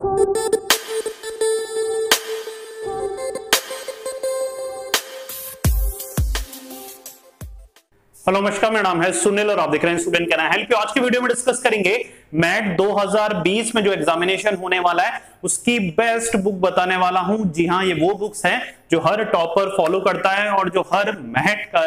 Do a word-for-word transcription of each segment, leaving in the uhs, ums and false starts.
Hello नमस्कार, मेरा नाम है सुनील और आप देख रहे हैं student can I help you. आज की वीडियो में डिस्कस करेंगे मैट दो हज़ार बीस में जो एग्जामिनेशन होने वाला है उसकी बेस्ट बुक बताने वाला हूं। जी हां, ये वो बुक्स हैं जो हर टॉपर फॉलो करता है और जो हर मैट का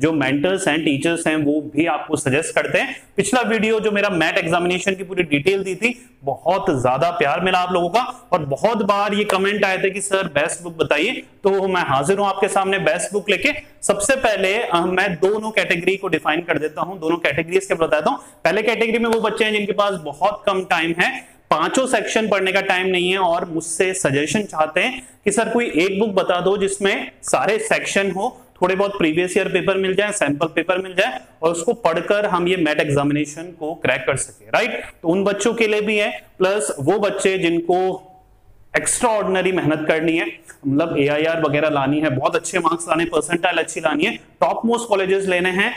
जो मेंटर्स एंड टीचर्स हैं वो भी आपको सजेस्ट करते हैं। पिछला वीडियो जो मेरा मैट एग्जामिनेशन की पूरी डिटेल दी थी, बहुत ज्यादा प्यार मिला आप लोगों का और बहुत बार ये कमेंट आए थे कि सर बेस्ट बुक बताइए, तो मैं हाजिर हूं आपके सामने बेस्ट बुक लेके। सबसे पहले मैं दोनों कैटेगरी को डिफाइन कर देता हूं, दोनों कैटेगरीज के बताता हूं। पहले कैटेगरी में वो बच्चे हैं जिनके पास बहुत कम टाइम है, पांचों सेक्शन पढ़ने का टाइम नहीं है और मुझसे सजेशन चाहते हैं कि सर कोई एक बुक बता दो जिसमें सारे सेक्शन हो, थोड़े बहुत प्रीवियस ईयर पेपर मिल जाए, सैंपल पेपर मिल जाए और उसको पढ़कर हम ये मैट एग्जामिनेशन को क्रैक कर सके, राइट। तो उन बच्चों के लिए भी है, प्लस वो बच्चे जिनको एक्स्ट्रा ऑर्डिनरी मेहनत करनी है, मतलब ए आई आर वगैरह लानी है, बहुत अच्छे मार्क्स लाने, परसेंटाइल अच्छी लानी है, टॉप मोस्ट कॉलेजेस लेने हैं,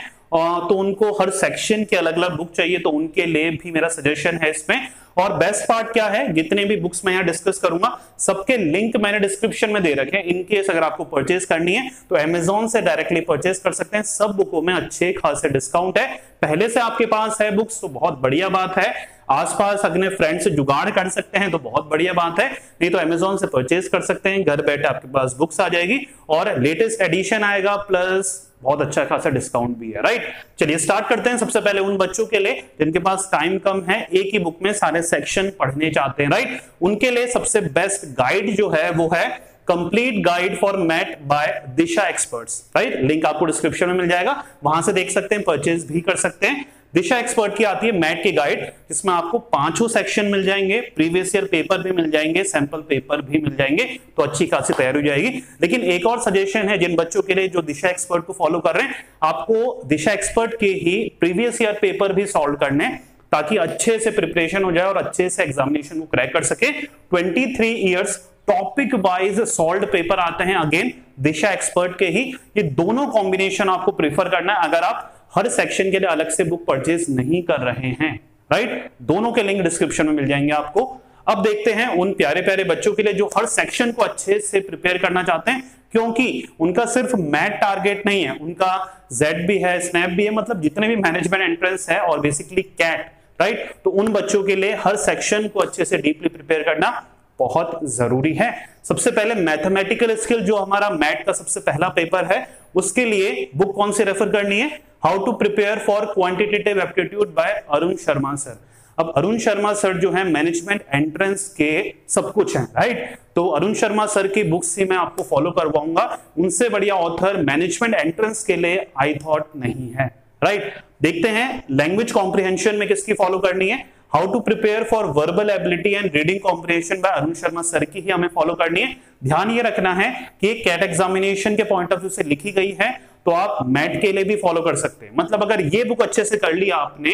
तो उनको हर सेक्शन के अलग अलग बुक चाहिए, तो उनके लिए भी मेरा सजेशन है इसमें। और बेस्ट पार्ट क्या है, जितने भी बुक्स मैं यहाँ डिस्कस करूंगा सबके लिंक मैंने डिस्क्रिप्शन में दे रखे हैं, इनकेस अगर आपको परचेज करनी है तो अमेजोन से डायरेक्टली परचेज कर सकते हैं। सब बुकों में अच्छे खासे डिस्काउंट है, पहले से आपके पास है बुक्स तो बहुत बढ़िया बात है, आसपास अपने फ्रेंड से जुगाड़ कर सकते हैं तो बहुत बढ़िया बात है, नहीं तो अमेजोन से परचेज कर सकते हैं, घर बैठे आपके पास बुक्स आ जाएगी और लेटेस्ट एडिशन आएगा, प्लस बहुत अच्छा खासा डिस्काउंट भी है, राइट। चलिए स्टार्ट करते हैं। सबसे पहले उन बच्चों के लिए जिनके पास टाइम कम है, एक ही बुक में सारे सेक्शन पढ़ने चाहते हैं, राइट। उनके लिए सबसे बेस्ट गाइड जो है वो है complete guide for MAT by Disha experts, right. Link आपको डिस्क्रिप्शन में मिल जाएगा, वहां से देख सकते हैं, परचेज भी कर सकते हैं। दिशा एक्सपर्ट की आती है मैट की गाइड, जिसमें आपको पांचों सेक्शन मिल जाएंगे, प्रीवियस ईयर पेपर भी मिल जाएंगे, सैंपल पेपर भी मिल जाएंगे, तो अच्छी खासी तैयारी हो जाएगी। लेकिन एक और सजेशन है जिन बच्चों के लिए जो दिशा एक्सपर्ट को फॉलो कर रहे हैं, आपको दिशा एक्सपर्ट के ही प्रीवियस ईयर पेपर भी सॉल्व करने हैं ताकि अच्छे से प्रिपरेशन हो जाए और अच्छे से एग्जामिनेशन को क्रैक कर सके। Twenty three years topic wise solve paper आते हैं, अगेन दिशा एक्सपर्ट के ही। ये दोनों कॉम्बिनेशन आपको प्रेफर करना है अगर आप हर सेक्शन के लिए अलग से बुक परचेज नहीं कर रहे हैं, राइट। दोनों के लिंक डिस्क्रिप्शन में मिल जाएंगे आपको। अब देखते हैं उन प्यारे प्यारे बच्चों के लिए जो हर सेक्शन को अच्छे से प्रिपेयर करना चाहते हैं, क्योंकि उनका सिर्फ मैट टारगेट नहीं है, उनका जेड भी है, स्नैप भी है, मतलब जितने भी मैनेजमेंट एंट्रेंस है और बेसिकली कैट, राइट। तो उन बच्चों के लिए हर सेक्शन को अच्छे से डीपली प्रिपेयर करना बहुत जरूरी है। सबसे पहले मैथमेटिकल स्किल, जो हमारा मैट का सबसे पहला पेपर है, उसके लिए बुक कौन से रेफर करनी है, how to prepare for quantitative aptitude by Arun Sharma sir. अब अरुण शर्मा सर जो है मैनेजमेंट एंट्रेंस के सब कुछ हैं, राइट। तो अरुण शर्मा सर की बुक्स ही मैं आपको फॉलो करवाऊंगा, उनसे बढ़िया ऑथर मैनेजमेंट एंट्रेंस के लिए आई थॉट नहीं है, राइट। देखते हैं लैंग्वेज कॉम्प्रिहेंशन में किसकी फॉलो करनी है, how to prepare for verbal ability and reading comprehension by Arun Sharma sir की ही हमें फॉलो करनी है। ध्यान ये रखना है कि कैट एग्जामिनेशन के पॉइंट ऑफ व्यू से लिखी गई है, तो आप मैट के लिए भी फॉलो कर सकते हैं। मतलब अगर ये बुक अच्छे से कर लिया आपने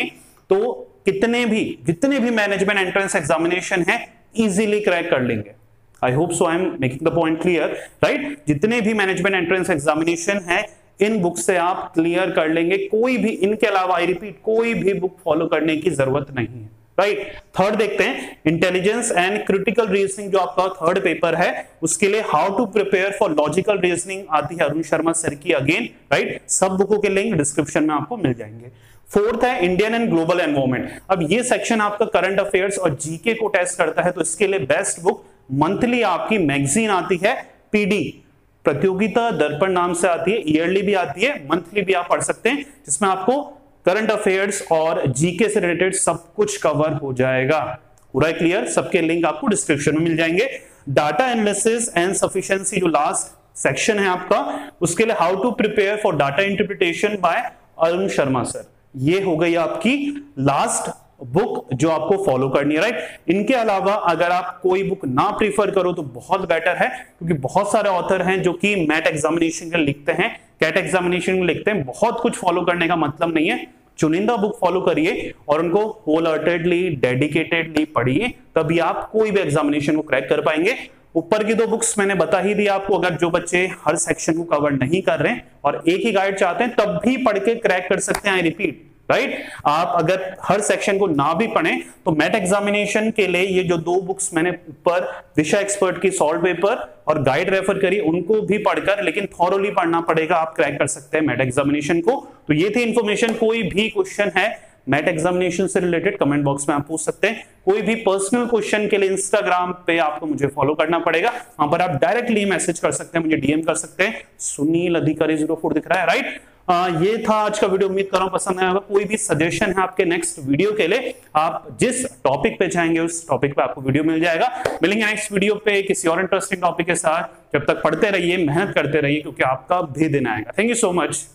तो कितने भी जितने भी मैनेजमेंट एंट्रेंस एग्जामिनेशन है इजीली क्रैक कर लेंगे। I hope so I am making the point clear, right. जितने भी मैनेजमेंट एंट्रेंस एग्जामिनेशन है इन बुक से आप क्लियर कर लेंगे, कोई भी इनके अलावा आई रिपीट कोई भी बुक फॉलो करने की जरूरत नहीं है, राइट। थर्ड देखते हैं इंटेलिजेंस एंड क्रिटिकल रीजनिंग, जो आपका थर्ड पेपर है, उसके लिए how to prepare for logical reasoning आती है अरुण शर्मा सर की, अगेन राइट। सब बुकों के लिंक डिस्क्रिप्शन में आपको मिल जाएंगे। फोर्थ है इंडियन एंड ग्लोबल एनवायरमेंट। अब ये सेक्शन आपका करंट अफेयर्स और जीके को टेस्ट करता है, तो इसके लिए बेस्ट बुक मंथली आपकी मैगजीन आती है पीडी प्रतियोगिता दर्पण नाम से आती है, ईयरली भी आती है, मंथली भी आप पढ़ सकते हैं, जिसमें आपको करंट अफेयर्स और जीके से रिलेटेड सब कुछ कवर हो जाएगा, पूरा क्लियर। सबके लिंक आपको डिस्क्रिप्शन में मिल जाएंगे। डाटा एनालिसिस एंड सफिशिएंसी जो लास्ट सेक्शन है आपका, उसके लिए how to prepare for data interpretation by Arun Sharma sir. ये हो गई आपकी लास्ट बुक जो आपको फॉलो करनी है, राइट। इनके अलावा अगर आप कोई बुक ना प्रीफर करो तो बहुत बेटर है, क्योंकि बहुत सारे ऑथर हैं जो कि मैट एग्जामिनेशन के लिखते हैं, कैट एग्जामिनेशन के लिखते हैं, बहुत कुछ फॉलो करने का मतलब नहीं है। चुनिंदा बुक फॉलो करिए और उनको होल हार्टेडली डेडिकेटेडली पढ़िए, तभी आप कोई भी एग्जामिनेशन को क्रैक कर पाएंगे। ऊपर की दो बुक्स मैंने बता ही दी आपको, अगर जो बच्चे हर सेक्शन को कवर नहीं कर रहे हैं और एक ही गाइड चाहते हैं तब भी पढ़ के क्रैक कर सकते हैं, आई रिपीट, राइट right? आप अगर हर सेक्शन को ना भी पढ़ें तो मैट एग्जामिनेशन के लिए ये जो दो बुक्स मैंने ऊपर दिशा एक्सपर्ट की सॉल्व पेपर और गाइड रेफर करी उनको भी पढ़कर, लेकिन थॉरोली पढ़ना पड़ेगा, आप क्रैक कर सकते हैं मैट एग्जामिनेशन को। तो ये थी इंफॉर्मेशन। कोई भी क्वेश्चन है मैट एग्जामिनेशन से रिलेटेड कमेंट बॉक्स में आप पूछ सकते हैं। कोई भी पर्सनल क्वेश्चन के लिए इंस्टाग्राम पे आपको मुझे फॉलो करना पड़ेगा, वहां पर आप डायरेक्टली मैसेज कर सकते हैं, मुझे डीएम कर सकते हैं। सुनील अधिकारी जीरो फोर दिख रहा है राइट। आ, ये था आज का वीडियो, उम्मीद कर रहा हूं पसंद आया होगा। कोई भी सजेशन है आपके नेक्स्ट वीडियो के लिए, आप जिस टॉपिक पे चाहेंगे उस टॉपिक पे आपको वीडियो मिल जाएगा। मिलेंगे नेक्स्ट वीडियो पे किसी और इंटरेस्टिंग टॉपिक के साथ। जब तक पढ़ते रहिए, मेहनत करते रहिए, क्योंकि आपका भी दिन आएगा। Thank you so much.